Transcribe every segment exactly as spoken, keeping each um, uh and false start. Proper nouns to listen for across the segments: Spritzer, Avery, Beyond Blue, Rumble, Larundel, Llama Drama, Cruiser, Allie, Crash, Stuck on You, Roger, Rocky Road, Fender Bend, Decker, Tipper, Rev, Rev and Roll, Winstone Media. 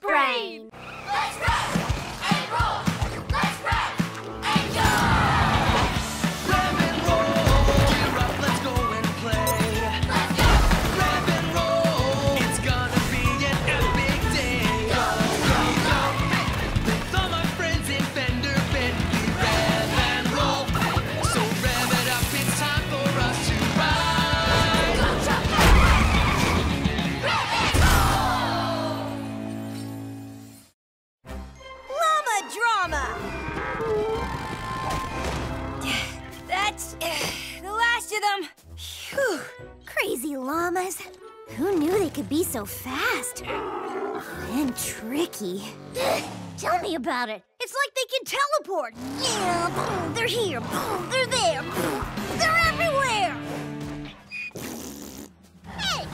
brain. Let's rock and roll. Let's rock and go. Rev and roll. Gear up, let's go and play. Let's go. Rev and roll. It's gonna be an epic day. Go, go, go. With all my friends in Fender Bend, we rev and roll. So rev it up, it's time for us to ride. Rev and roll. Llama drama. That's uh, the last of them. Phew. Crazy llamas. Who knew they could be so fast? And tricky. Tell me about it. It's like they can teleport. Yeah, boom, they're here. Boom, they're there. Boom, they're everywhere. Hey!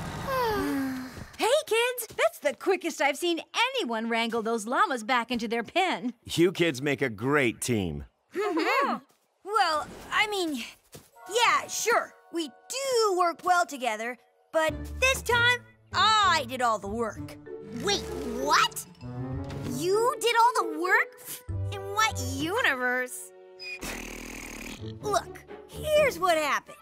Hey, kids. That's the quickest I've seen anyone wrangle those llamas back into their pen. You kids make a great team. Well, I mean, yeah, sure. We do work well together, but this time I did all the work. Wait, what? You did all the work? In what universe? Look, here's what happened.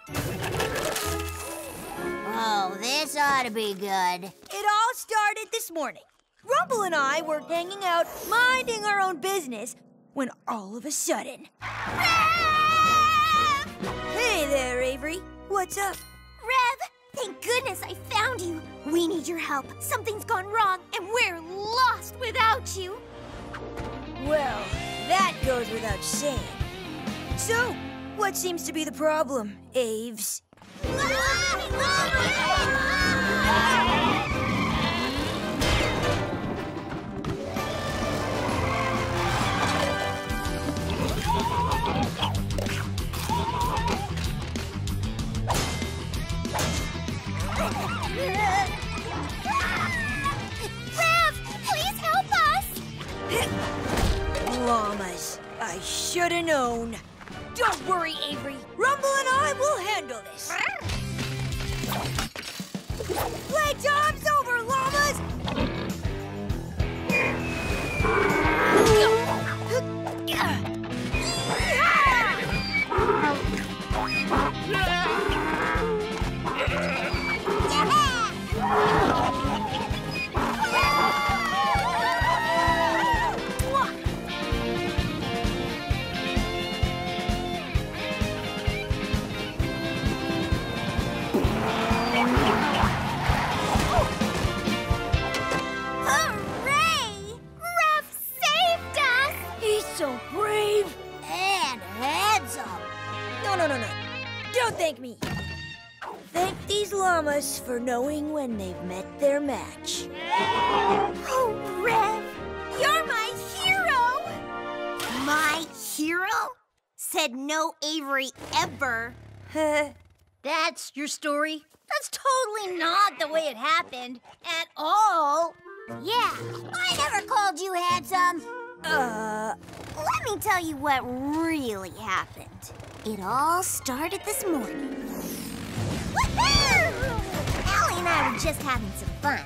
Oh, this ought to be good. It all started this morning. Rumble and I were hanging out, minding our own business, when all of a sudden... Hey there, Avery. What's up? Rev, thank goodness I found you. We need your help. Something's gone wrong, and we're lost without you. Well, that goes without saying. So, what seems to be the problem, Aves? Rev, please help us! Llamas, I should have known. Don't worry, Avery. Rumble and I will handle this. Play time's over, llamas! Hooray! Rev saved us! He's so brave. And heads up. No, no, no, no. Don't thank me. Thank these llamas for knowing when they've met their match. Oh, Rev, you're my hero! My hero? Said no Avery ever. That's your story? That's totally not the way it happened at all. Yeah, I never called you handsome. Uh, let me tell you what really happened. It all started this morning. Woohoo! Allie and I were just having some fun.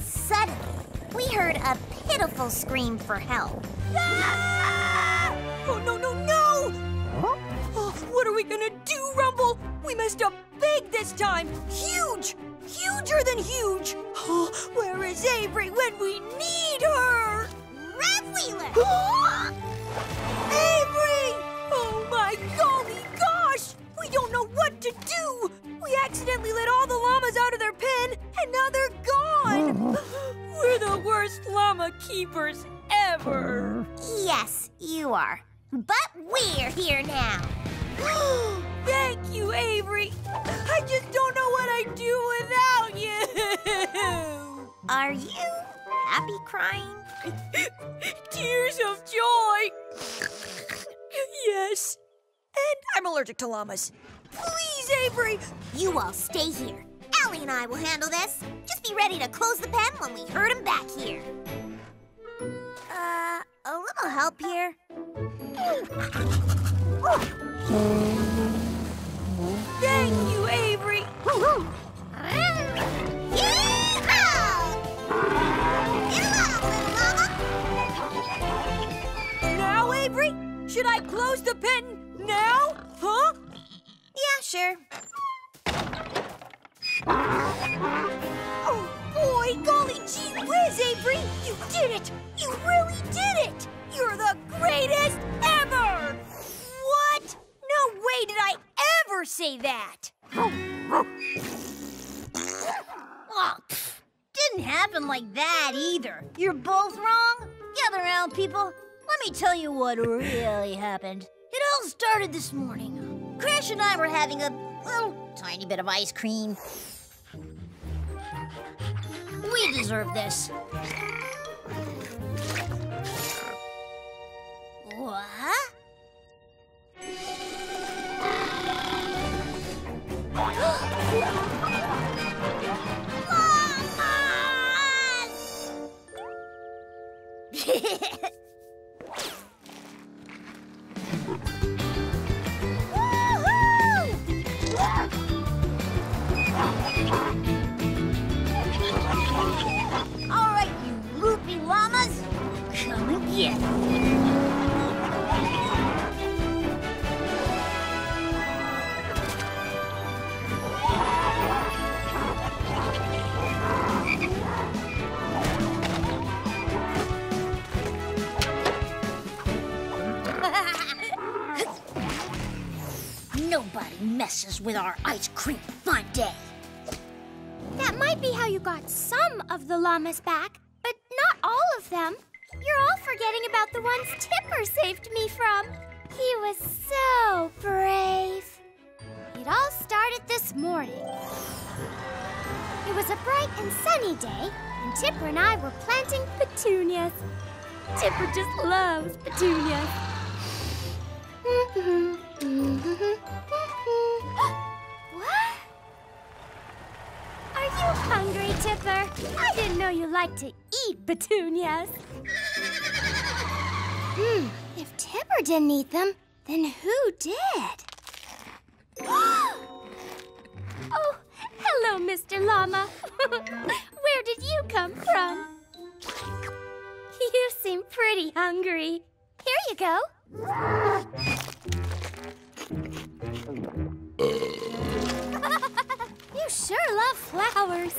Suddenly, we heard a pitiful scream for help. Ah! Oh, no, no, no! Oh, what are we gonna do, Rumble? We messed up big this time. Huge! Huger than huge! Oh, where is Avery when we need her? Rev Wheeler! Avery! Oh, my golly gosh! We don't know what to do! We accidentally let all the llamas out of their pen, and now they're gone! We're the worst llama keepers ever! Yes, you are. But we're here now. Thank you, Avery. I just don't know what I'd do without you. Are you happy crying? Tears of joy. Yes. And I'm allergic to llamas. Please, Avery. You all stay here. Allie and I will handle this. Just be ready to close the pen when we herd him back here. Uh, a little help here. Thank you, Avery. Get him off, little close the pen now? Huh? Yeah, sure. Oh, boy, golly gee whiz, Avery! You did it! You really did it! You're the greatest ever! What? No way did I ever say that! Oh, pff, didn't happen like that either. You're both wrong? Gather around, people. Let me tell you what really happened. It all started this morning. Crash and I were having a little tiny bit of ice cream. We deserve this. What? Yes. Nobody messes with our ice cream fun day. That might be how you got some of the llamas back, but not all of them. You're all forgetting about the ones Tipper saved me from. He was so brave. It all started this morning. It was a bright and sunny day, and Tipper and I were planting petunias. Tipper just loves petunias. What? Are you hungry, Tipper? I didn't know you liked to eat petunias. Hmm, if Tipper didn't eat them, then who did? Oh, hello, Mister Llama. Where did you come from? You seem pretty hungry. Here you go. You sure love flowers.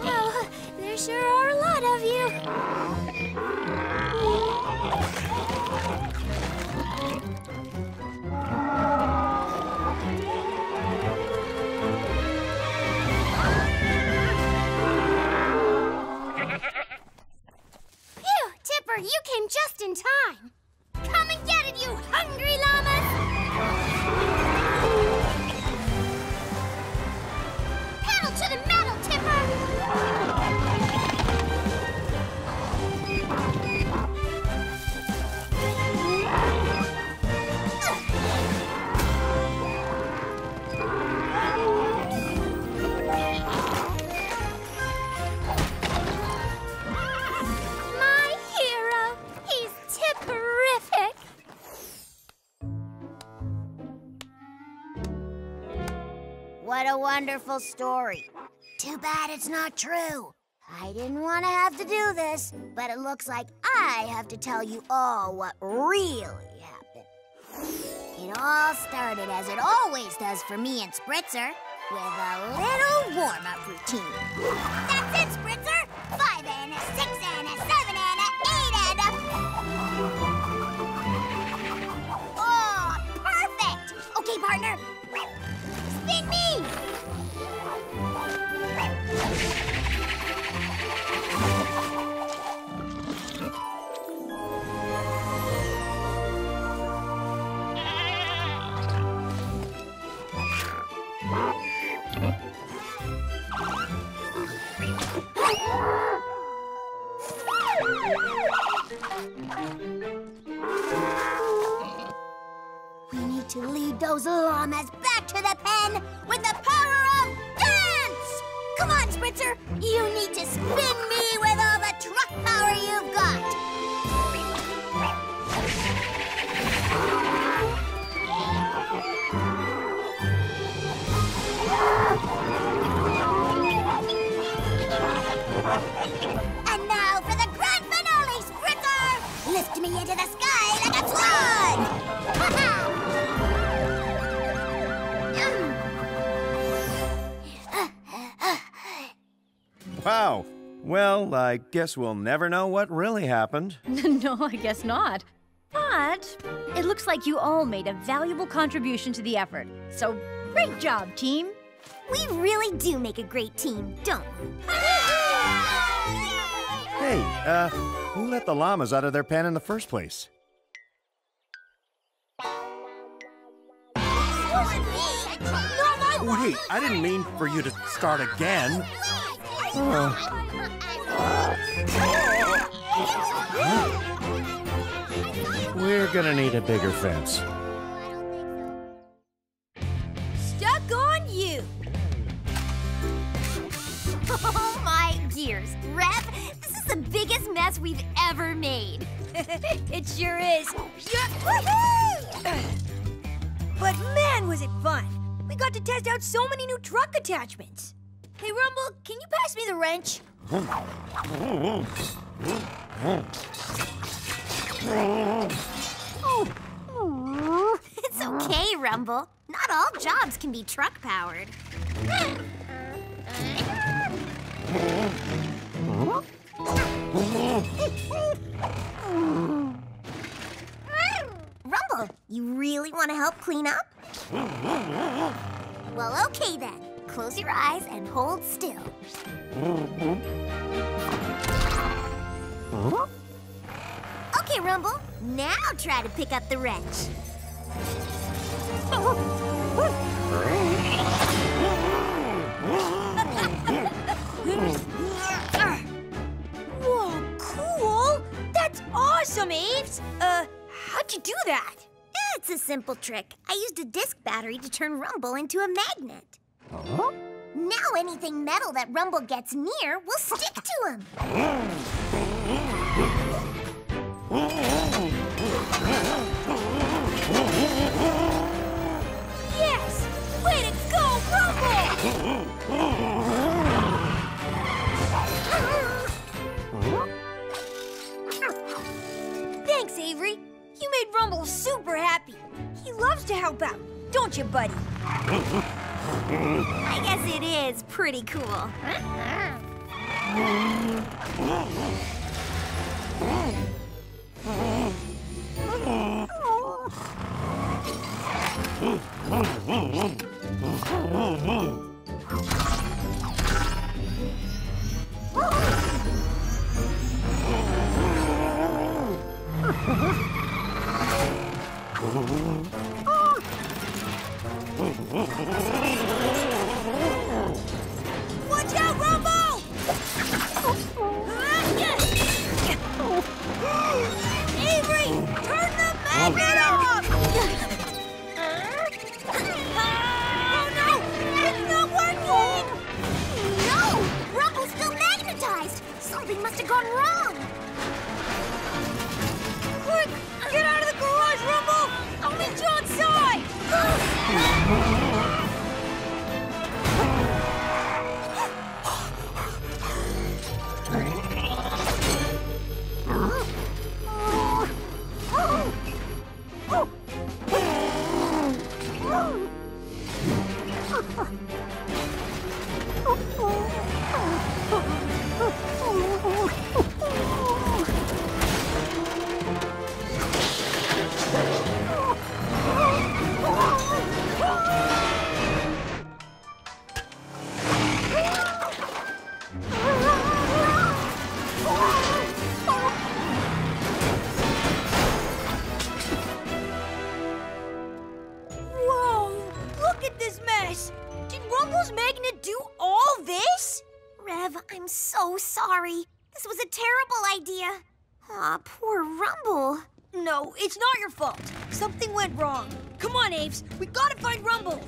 Oh, there sure are a lot of you. Phew, Tipper, you came just in time. Come and get it, you hungry llamas! Pedal to the metal, Tipper! My hero! He's Tipperific! What a wonderful story. Too bad it's not true. I didn't want to have to do this, but it looks like I have to tell you all what really happened. It all started as it always does for me and Spritzer, with a little warm-up routine. That's it, Spritzer! Five and a six and a seven and a eight and a... Oh, perfect! Okay, partner. Spin me! We need to lead those llamas back to the pen with the power of dance! Come on, Spritzer! You need to spin me with all the truck power you've got! me into the sky like a swan! Wow. Well, I guess we'll never know what really happened. No, I guess not. But it looks like you all made a valuable contribution to the effort. So great job, team. We really do make a great team, don't we? Hey, uh, who let the llamas out of their pen in the first place? Wait, I didn't mean for you to start again. Uh. Huh? We're gonna need a bigger fence. Stuck on You! Oh my gears, Rev, this is the biggest mess we've ever made. It sure is. Yeah. But man, was it fun. We got to test out so many new truck attachments. Hey, Rumble, can you pass me the wrench? Oh. It's okay, Rumble. Not all jobs can be truck-powered. Rumble, you really want to help clean up? Well, okay then. Close your eyes and hold still. Okay, Rumble, now try to pick up the wrench. Whoa, cool! That's awesome, Aves! Uh, how'd you do that? It's a simple trick. I used a disc battery to turn Rumble into a magnet. Huh? Now anything metal that Rumble gets near will stick to him. Yes! Way to go, Rumble! Thanks, Avery. You made Rumble super happy. He loves to help out, don't you, buddy? I guess it is pretty cool. Watch out, Rumble! Avery, turn the magnet off! Oh no, it's not working! No, Rumble's still magnetized. Something must have gone wrong. Quick, get out of the garage, Rumble! I'll meet you outside. We gotta find Rumble!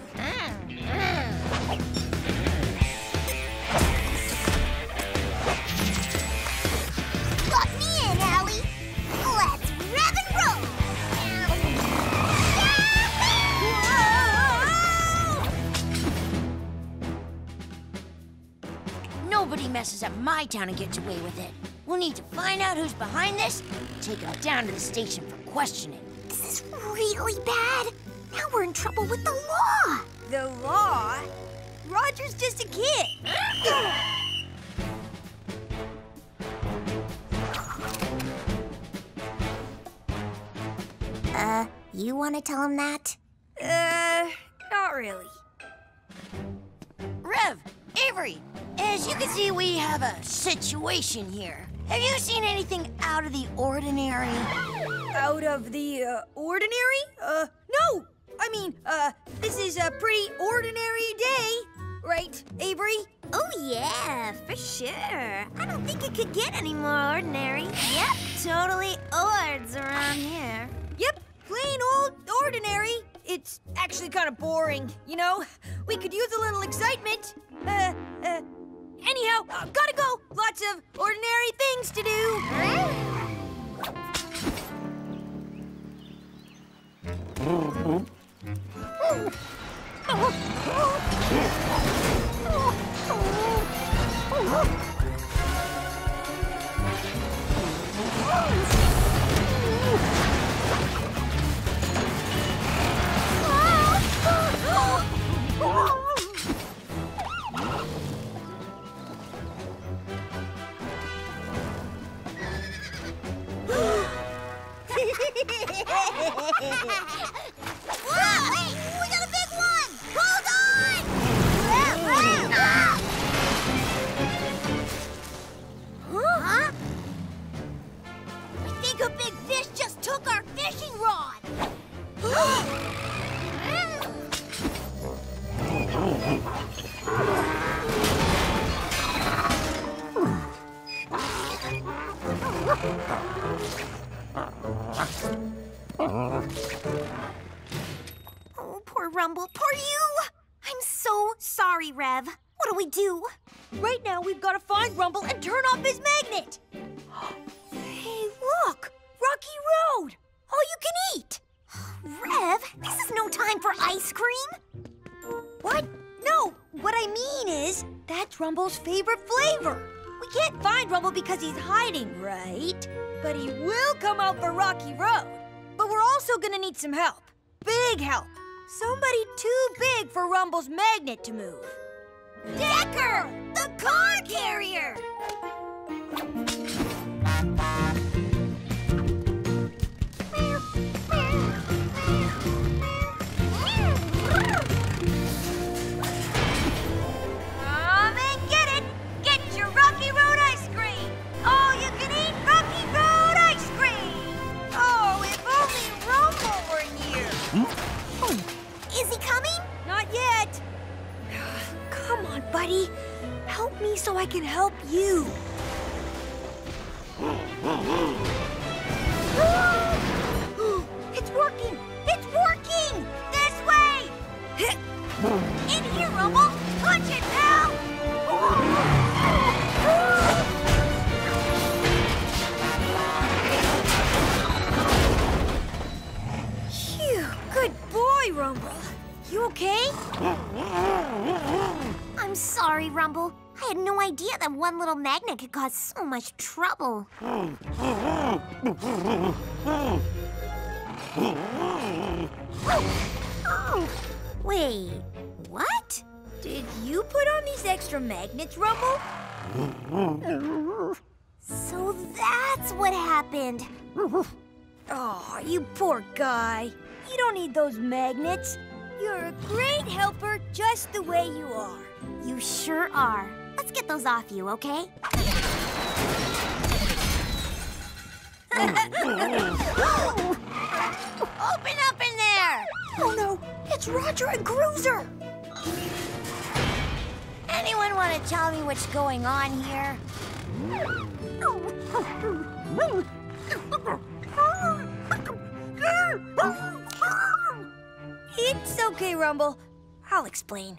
Lock me in, Allie! Let's rev and roll! Yahoo! Nobody messes up my town and gets away with it. We'll need to find out who's behind this and take him down to the station for questioning. This is really bad. Now we're in trouble with the law. The law? Roger's just a kid. Uh, you want to tell him that? Uh, not really. Rev, Avery, as you can see, we have a situation here. Have you seen anything out of the ordinary? Out of the uh, ordinary? Uh, no! I mean, uh, this is a pretty ordinary day, right, Avery? Oh, yeah, for sure. I don't think it could get any more ordinary. Yep, totally ords around here. Yep, plain old ordinary. It's actually kind of boring, you know? We could use a little excitement. Uh, uh, anyhow, uh, gotta go. Lots of ordinary things to do. Whoa, wait, we got a big one! Hold on! Huh? I think a big fish just took our fishing rod. Oh, poor Rumble, poor you! I'm so sorry, Rev. What do we do? Right now, we've got to find Rumble and turn off his magnet. Hey, look! Rocky Road! All you can eat! Rev, this is no time for ice cream. What? No, what I mean is, that's Rumble's favorite flavor. We can't find Rumble because he's hiding, right? But he will come out for Rocky Road. But we're also gonna need some help. Big help. Somebody too big for Rumble's magnet to move. Decker, the car carrier! Is he coming? Not yet. Come on, buddy. Help me so I can help you. It's working! It's working! This way! In here, Rumble! Punch it, pal! Good boy, Rumble. You okay? I'm sorry, Rumble. I had no idea that one little magnet could cause so much trouble. Wait, what? Did you put on these extra magnets, Rumble? So that's what happened. Oh, you poor guy. You don't need those magnets. You're a great helper just the way you are. You sure are. Let's get those off you, okay? Open up in there! Oh no, it's Roger and Cruiser! Anyone want to tell me what's going on here? It's okay, Rumble. I'll explain.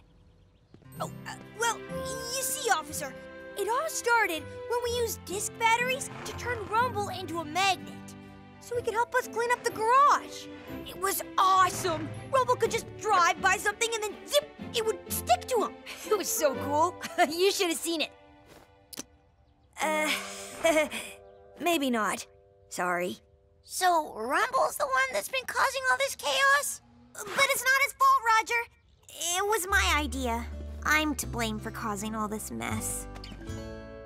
Oh, uh, well, you see, officer, it all started when we used disc batteries to turn Rumble into a magnet so he could help us clean up the garage. It was awesome. Rumble could just drive by something and then zip, it would stick to him. It was so cool. You should have seen it. Uh... Maybe not. Sorry. So Rumble's the one that's been causing all this chaos? But it's not his fault, Roger. It was my idea. I'm to blame for causing all this mess.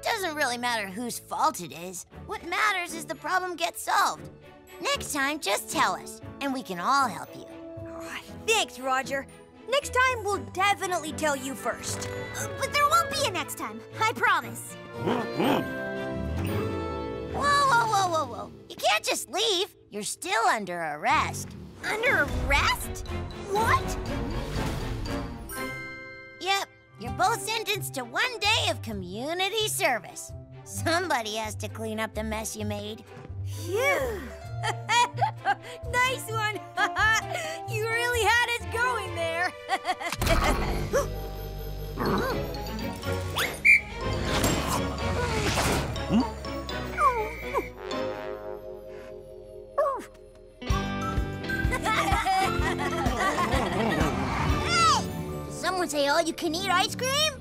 Doesn't really matter whose fault it is. What matters is the problem gets solved. Next time, just tell us, and we can all help you. Oh, thanks, Roger. Next time, we'll definitely tell you first. Uh, but there won't be a next time, I promise. Whoa, whoa, whoa, whoa, whoa. You can't just leave. You're still under arrest. Under arrest? What? Yep, you're both sentenced to one day of community service. Somebody has to clean up the mess you made. Phew. Nice one. You really had us going there. Hey! Did someone say all you can eat ice cream?